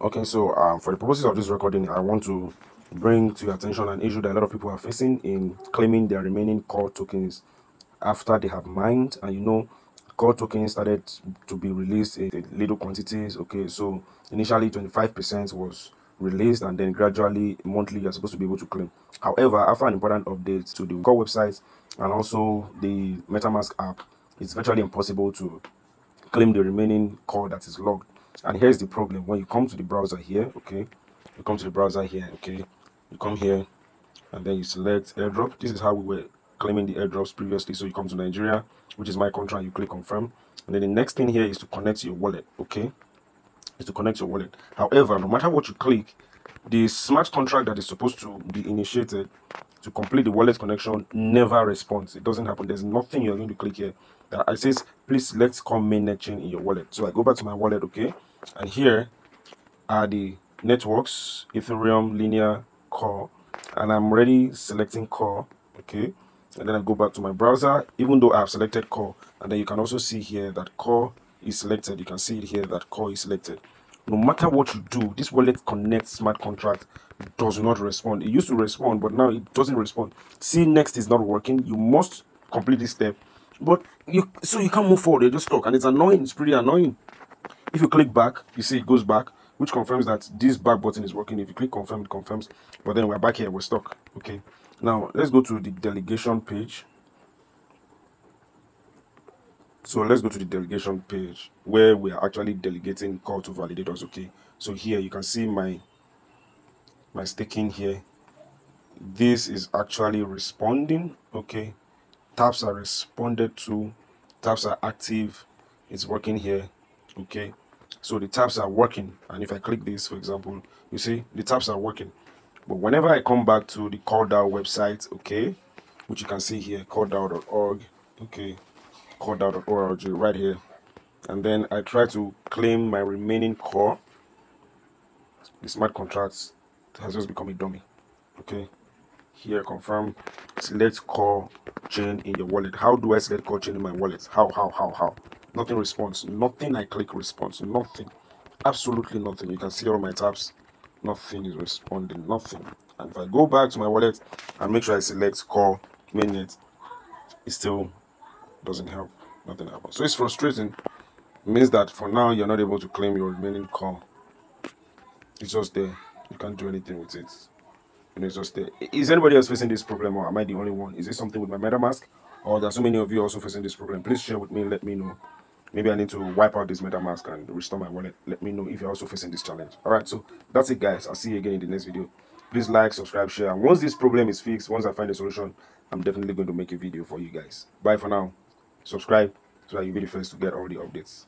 Okay, so for the purposes of this recording, I want to bring to your attention an issue that a lot of people are facing in claiming their remaining core tokens after they have mined. And you know, core tokens started to be released in little quantities. Okay, so initially 25% was released, and then gradually monthly you're supposed to be able to claim. However, after an important update to the core website and also the MetaMask app, it's virtually impossible to claim the remaining core that is locked. And here's the problem. When you come to the browser here, okay, you come to the browser here, okay, you come here and then you select airdrop. This is how we were claiming the airdrops previously. So you come to Nigeria, which is my country, and you click confirm, and then the next thing here is to connect your wallet. Okay, is to connect your wallet. However, no matter what you click, the smart contract that is supposed to be initiated to complete the wallet connection never responds. It doesn't happen. There's nothing you're going to click here that I says please select Core Mainnet chain in your wallet. So I go back to my wallet, okay, and here are the networks, Ethereum, Linear, Core, and I'm already selecting Core. Okay, and then I go back to my browser, even though I've selected Core, and then you can also see here that Core is selected. You can see it here that Core is selected. No matter what you do, this wallet connect smart contract does not respond. It used to respond, but now it doesn't respond. See, next is not working. You must complete this step, but you can't move forward. You're just stuck, and it's annoying. It's pretty annoying. If you click back, you see it goes back, which confirms that this back button is working. If you click confirm, it confirms, but then we're back here, we're stuck. Okay, now let's go to the delegation page. So let's go to the delegation page where we are actually delegating core to validators. Okay, so here you can see my staking here. This is actually responding. Okay, taps are responded to, taps are active, it's working here. Okay, so the taps are working, and if I click this, for example, you see the taps are working. But whenever I come back to the coredao website, okay, which you can see here, coredao.org, okay, coredao.org right here, and then I try to claim my remaining core, the smart contract has just become a dummy. Okay, here confirm, select core chain in your wallet. How do I select core chain in my wallet? How? Nothing responds. Nothing I click responds. Nothing, absolutely nothing. You can see all my tabs, nothing is responding, nothing. And if I go back to my wallet and make sure I select Core Mainnet, it still doesn't help. Nothing happens. So it's frustrating. It means that for now you're not able to claim your remaining core. It's just there. You can't do anything with it. You know, it's just there. Is anybody else facing this problem, or am I the only one? Is this something with my MetaMask, or there's so many of you also facing this problem? Please share with me. Let me know. Maybe I need to wipe out this MetaMask and restore my wallet. Let me know if you're also facing this challenge. All right, so that's it, guys. I'll see you again in the next video. Please like, subscribe, share. And once this problem is fixed, once I find a solution, I'm definitely going to make a video for you guys. Bye for now. Subscribe so that you'll be the first to get all the updates.